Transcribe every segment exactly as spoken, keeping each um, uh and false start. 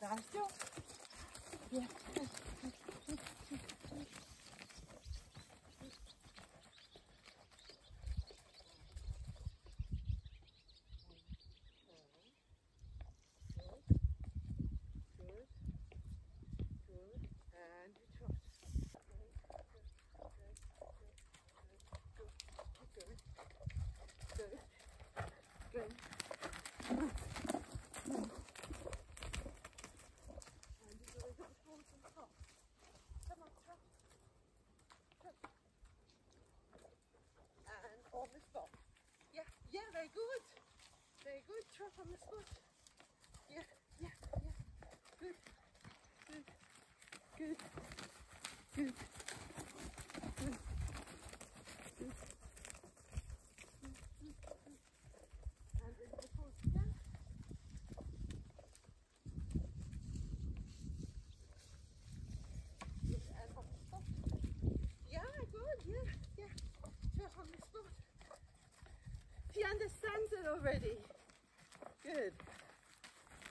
Got it still? Yeah. Very good, very good, trap on the spot. Yeah, yeah, yeah. Good, good, good, good, good, good. And then the pole again. Good, and on the spot. Yeah, good, yeah, yeah. Trap on the spot. She understands it already. Good.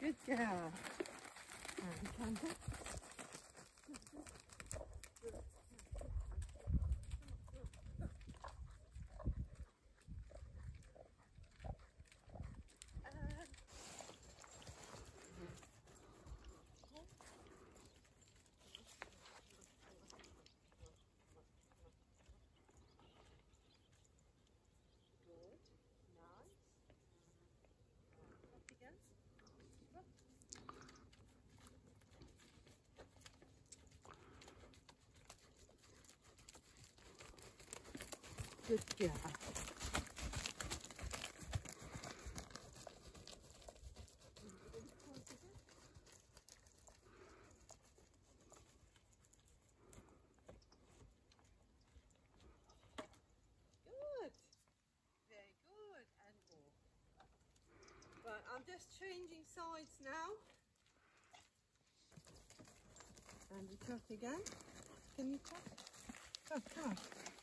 Good girl. And canter. Good girl. Good. Very good. And more. But I'm just changing sides now. And you trot again. Can you trot? Oh, come on.